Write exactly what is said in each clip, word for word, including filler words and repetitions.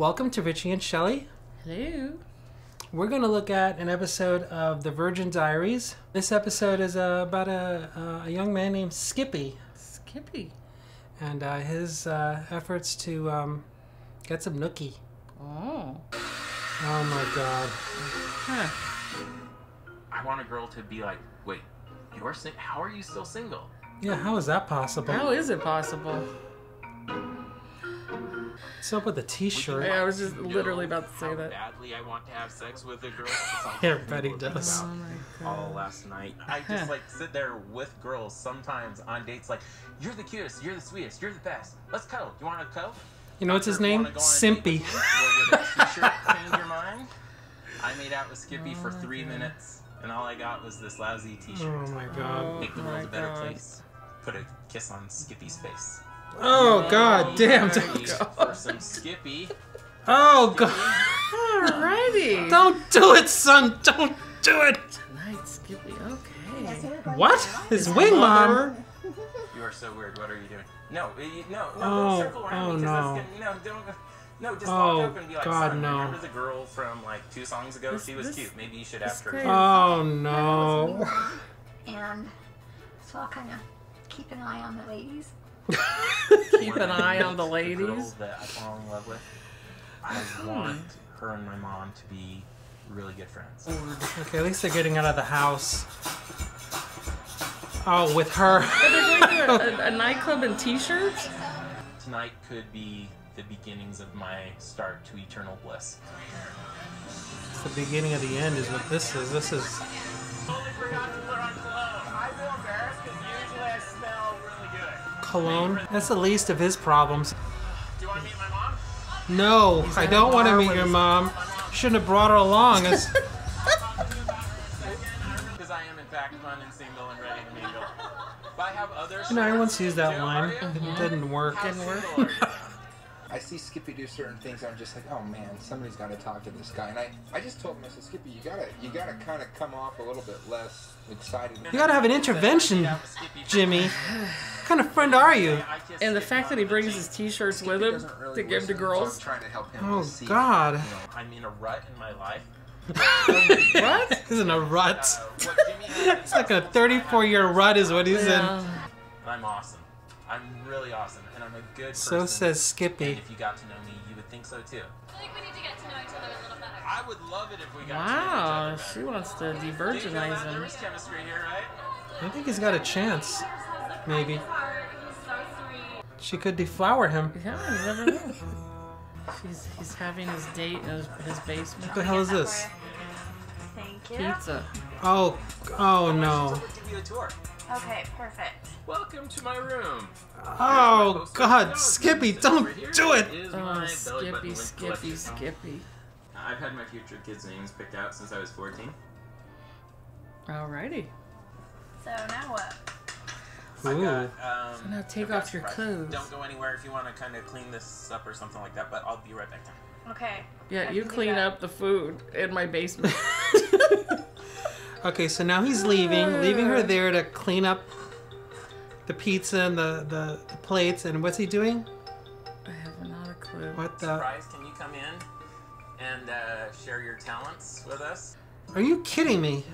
Welcome to Richie and Shelli. Hello. We're going to look at an episode of The Virgin Diaries. This episode is uh, about a, uh, a young man named Skippy. Skippy. And uh, his uh, efforts to um, get some nookie. Oh. Oh my God. Huh. I want a girl to be like, wait, you're sing- how are you still single? Yeah, how is that possible? How is it possible? What's up with the t-shirt? Yeah, I was just literally about to say that. Badly I want to have sex with a girl. Everybody does. Oh all last night. I just like sit there with girls sometimes on dates like, you're the cutest, you're the sweetest, you're the best. Let's cuddle. You want to cuddle? You know what's his name? Simpy. Change your mind? I made out with Skippy oh, for three God. minutes, and all I got was this lousy t-shirt. Oh my God. Oh, Make the world a better God. place. Put a kiss on Skippy's face. Oh, oh God damn! For some Skippy. Oh Skippy. God! Alrighty. Don't do it, son. Don't do it. Tonight, Skippy. Okay. What? His wing mom. You are so weird. What are you doing? No, no, no. Oh, don't circle around oh me no. That's gonna, no, don't. No, just walk oh, up and be like, God, son, no. remember the girl from like two songs ago? This, she was this, cute. Maybe you should ask her. Crazy. Oh no. And so I'll kind of keep an eye on the ladies. Keep an eye on the ladies. The girl that I fall in love with. I want her and my mom to be really good friends. Okay, at least they're getting out of the house. Oh, with her. They're going to a, a nightclub in t-shirts? Tonight could be the beginnings of my start to eternal bliss. It's the beginning of the end is what this is. This is... Cologne. That's the least of his problems. Do you want to meet my mom? No, I don't want to meet your mom. Shouldn't have brought her along. Because I am in fact fun and single and ready to mingle. But I have other. You know, everyone sees that line. It didn't work. Didn't work. I see Skippy do certain things. I'm just like, oh man, somebody's got to talk to this guy. And I, I just told him, I said, Skippy, you gotta, you gotta kind of come off a little bit less excited. You gotta have an intervention, Jimmy. What kind of friend are you? And the fact that he brings his t-shirts with him really to give to girls. So trying to help him oh see God! You know, I'm in a rut in my life. What? He's in a rut. Uh, it's like a thirty-four year rut is what he's yeah. in. I'm awesome. I'm really awesome, and I'm a good person. So says Skippy. And if you got to know me, you would think so too. I think we need to get to know each other a little better. I would love it if we got wow, to know each other. Wow, she wants to de-virginize him. There is chemistry here, right? I think he's got a chance. Maybe. She could deflower him. Yeah, you never know. She's, he's having his date in his, his basement. What the hell is this? Thank you. Pizza. Oh, oh no. Okay, perfect. Welcome to my room. Oh, God, Skippy, don't do it! Oh, Skippy, Skippy, Skippy. I've had my future kids' names picked out since I was fourteen. Alrighty. So now what? Got, um, so now take off your clothes. Don't go anywhere if you want to kind of clean this up or something like that, but I'll be right back down. Okay. Yeah, I you clean up the food in my basement. Okay, so now he's leaving, leaving her there to clean up the pizza and the, the, the plates, and what's he doing? I have not a clue. What the? Surprise, can you come in and uh, share your talents with us? Are you kidding me?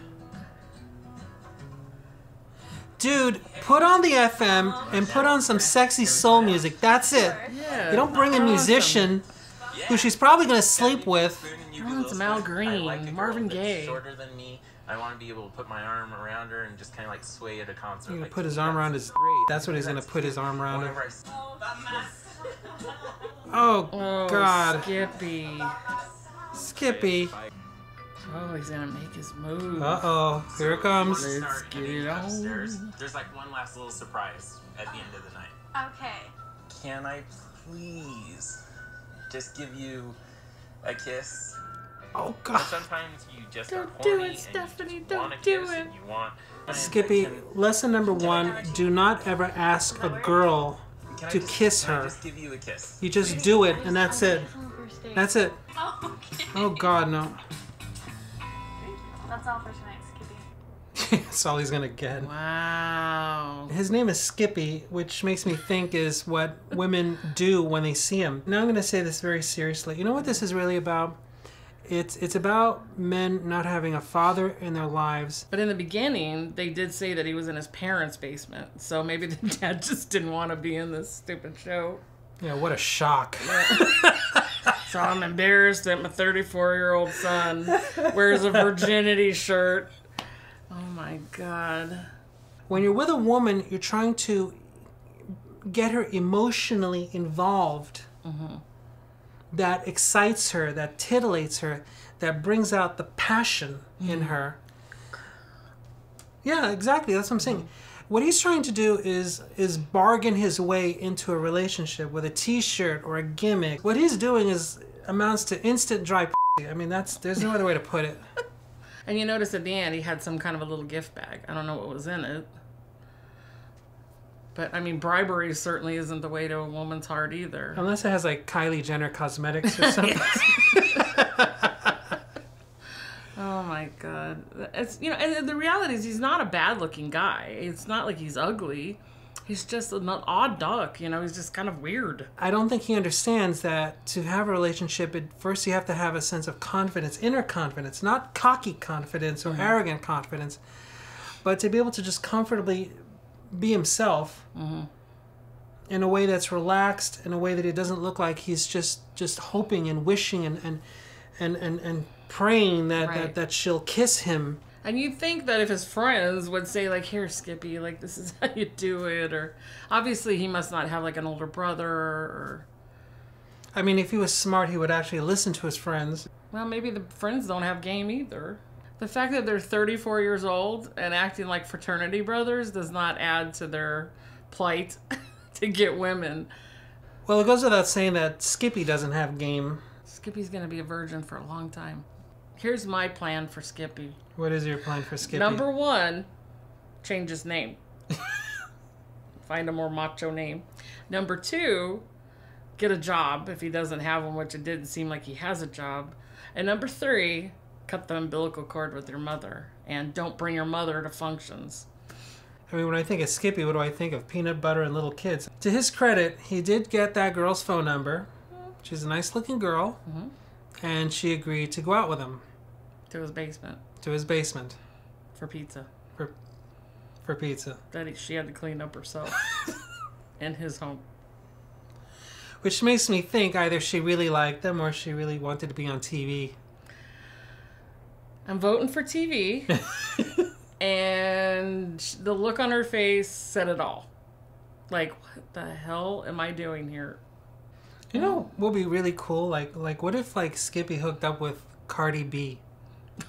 Dude, put on the F M and put on some sexy soul music. That's it. Yeah, you don't bring a musician awesome. who she's probably going to sleep with. Oh, it's Mal Green, like Marvin Gaye. Shorter than me. I want to be able to put my arm around her and just kind of like sway at a concert. You're going to put his arm around his... That's what he's going to put his arm around her. Oh, God. Skippy. Skippy. Oh, he's gonna make his move. Uh-oh, here it comes. Let's get it on. There's like one last little surprise at the end of the night. Okay. Can I please just give you a kiss? Oh, God. Sometimes you just are horny. Don't do it, Stephanie. Don't do it. Skippy, lesson number one, do not ever ask a girl to kiss her. Can I just give you a kiss? You just do it, and that's it. That's it. Oh, God, no. That's all for tonight, Skippy. That's all he's gonna get. Wow. His name is Skippy, which makes me think is what women do when they see him. Now I'm gonna say this very seriously. You know what this is really about? It's it's about men not having a father in their lives. But in the beginning, they did say that he was in his parents' basement. So maybe the dad just didn't want to be in this stupid show. Yeah, what a shock. So I'm embarrassed that my thirty-four-year-old son wears a virginity shirt. Oh, my God. When you're with a woman, you're trying to get her emotionally involved. Mm-hmm. That excites her, that titillates her, that brings out the passion mm. in her. Yeah, exactly. That's what I'm saying. Mm. What he's trying to do is is bargain his way into a relationship with a T-shirt or a gimmick. What he's doing is amounts to instant dry p***y. I mean, that's there's no other way to put it. And you notice at the end he had some kind of a little gift bag. I don't know what was in it. But, I mean, bribery certainly isn't the way to a woman's heart either. Unless it has, like, Kylie Jenner cosmetics or something. Oh, my God. It's, you know, and the reality is he's not a bad-looking guy. It's not like he's ugly. He's just an odd duck, you know? He's just kind of weird. I don't think he understands that to have a relationship, it, first you have to have a sense of confidence, inner confidence, not cocky confidence or mm-hmm. arrogant confidence, but to be able to just comfortably be himself mm-hmm. in a way that's relaxed, in a way that it doesn't look like he's just just hoping and wishing and and and and, and praying that, right. that that she'll kiss him. And you'd think that if his friends would say, like, here, Skippy, like, this is how you do it, or obviously he must not have, like, an older brother, or I mean, if he was smart, he would actually listen to his friends. Well, maybe the friends don't have game either. The fact that they're thirty-four years old and acting like fraternity brothers does not add to their plight to get women. Well, it goes without saying that Skippy doesn't have game. Skippy's going to be a virgin for a long time. Here's my plan for Skippy. What is your plan for Skippy? Number one, change his name. Find a more macho name. Number two, get a job if he doesn't have one, which it didn't seem like he has a job. And number three, cut the umbilical cord with your mother, and don't bring your mother to functions. I mean, when I think of Skippy, what do I think of? Peanut butter and little kids. To his credit, he did get that girl's phone number. She's a nice-looking girl, mm-hmm. and she agreed to go out with him. To his basement. To his basement. For pizza. For, for pizza. That she had to clean up herself in his home. Which makes me think either she really liked him or she really wanted to be on T V. I'm voting for T V, and the look on her face said it all. Like, what the hell am I doing here? You know, what would be really cool? Like, like what if, like, Skippy hooked up with Cardi B?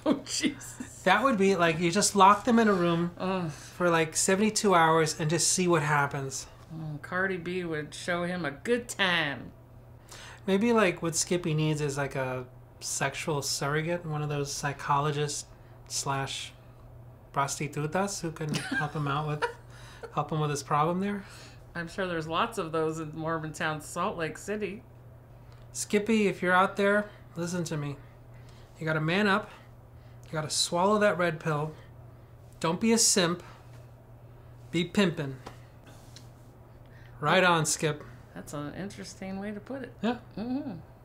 Oh, Jesus. That would be, like, you just lock them in a room Ugh. for, like, seventy-two hours and just see what happens. Mm, Cardi B would show him a good time. Maybe, like, what Skippy needs is, like, a sexual surrogate, one of those psychologists slash prostitutas who can help him out with help him with his problem there. I'm sure there's lots of those in Mormontown, Salt Lake City. Skippy, if you're out there, listen to me. You gotta man up. You gotta swallow that red pill. Don't be a simp. Be pimpin'. Right on, Skip. That's an interesting way to put it. Yeah. Mm-hmm.